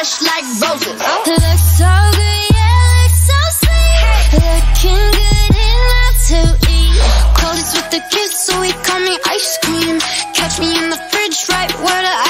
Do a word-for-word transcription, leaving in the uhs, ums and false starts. fresh like roses. Oh. Looks so good, yeah, looks so sweet. Hey. Looking good and not to eat. Coldest with the kids, so he call me ice cream. Catch me in the fridge right where the ice